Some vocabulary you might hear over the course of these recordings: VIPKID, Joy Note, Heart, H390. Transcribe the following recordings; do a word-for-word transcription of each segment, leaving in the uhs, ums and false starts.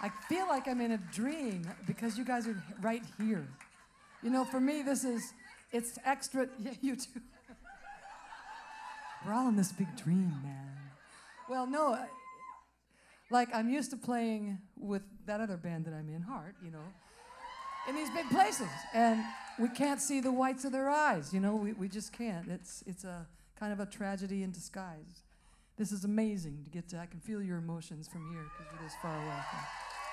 I feel like I'm in a dream because you guys are right here. You know, for me, this is, it's extra, yeah, you too. We're all in this big dream, man. Well, no, I, like I'm used to playing with that other band that I'm in, Heart, you know, in these big places. And we can't see the whites of their eyes, you know, we, we just can't. It's, it's a kind of a tragedy in disguise. This is amazing to get to. I can feel your emotions from here because you're this far away.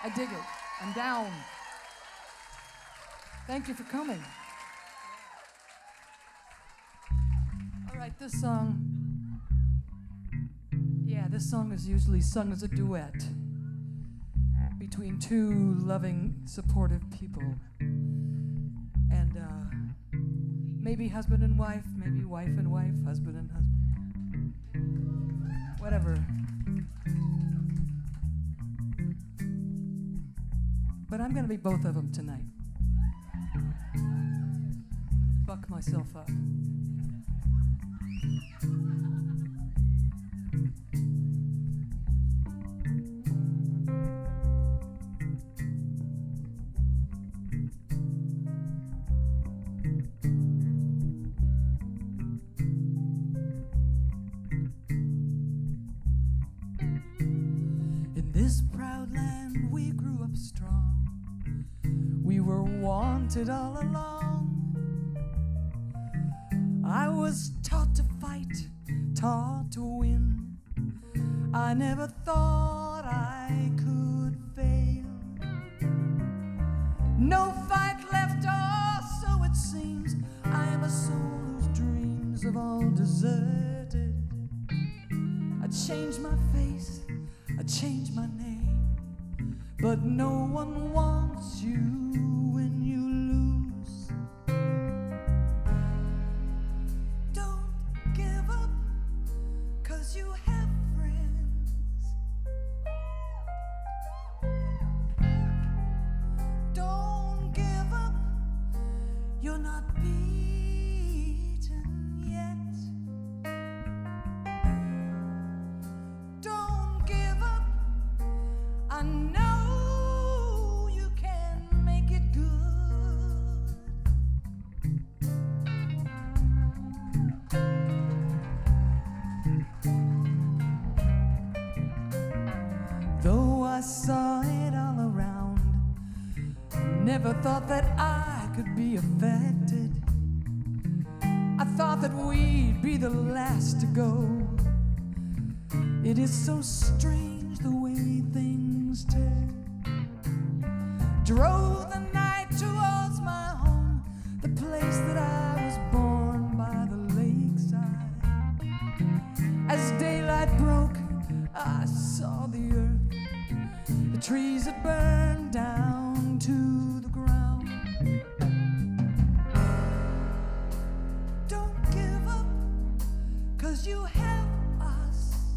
I dig it. I'm down. Thank you for coming. All right, this song. Yeah, this song is usually sung as a duet between two loving, supportive people. And uh, maybe husband and wife, maybe wife and wife, husband and husband. Whatever. But I'm going to be both of them tonight. I'm going to buck myself up. In this proud land, we grew up strong. We were wanted all along. I was taught to fight, taught to win. I never thought I could fail. No fight left, or so it seems. I am a soul whose dreams have all deserted. I changed my face, I changed my name. But no one wants you when you lose. Don't give up, 'cause you have friends. Don't give up, you're not beaten yet. Don't give up, I know. I saw it all around. Never thought that I could be affected. I thought that we'd be the last to go. It is so strange the way things turn. Drove the night towards my home, the place that I was born, by the lakeside. As daylight broke, I saw the earth, trees that burn down to the ground. Don't give up, 'cause you have us.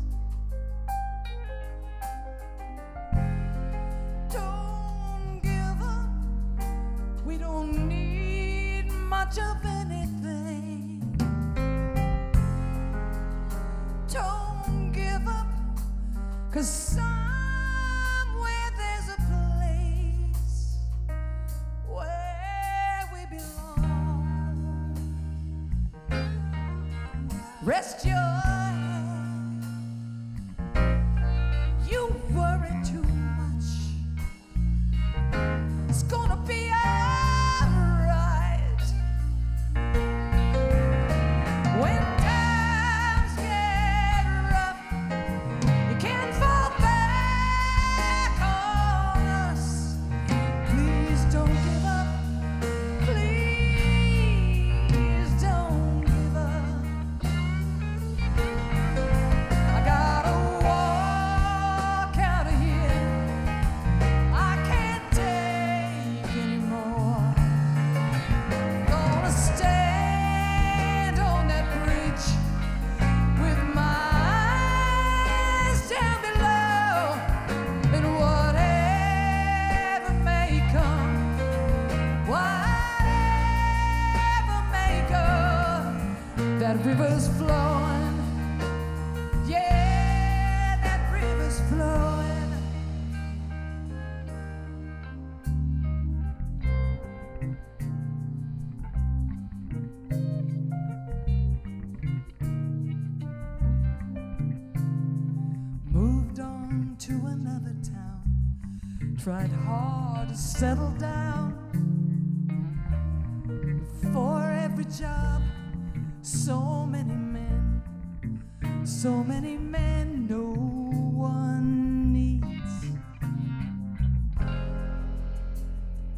Don't give up, we don't need much of anything. Don't give up, 'cause some rest your head. You worry too much. It's gonna be alright. When times get rough, you can't fall back on us. Please don't give up. Please don't give up. tried hard to settle down. For every job, so many men, so many men no one needs.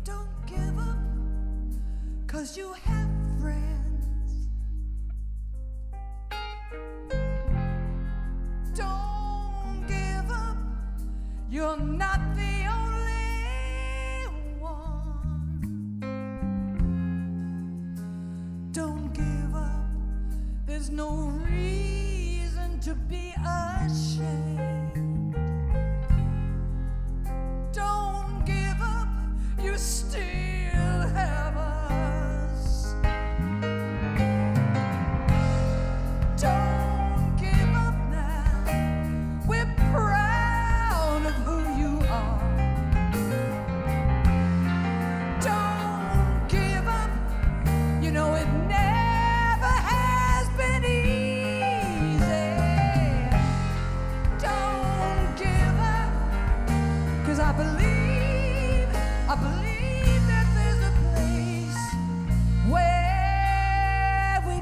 Don't give up, 'cause you have friends. Don't give up, you're not the only . There's no reason to be ashamed. Don't give up, you still have us. Don't give up now, we're proud of who you are. Don't give up, you know it never I believe, I believe that there's a place where we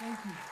Thank you.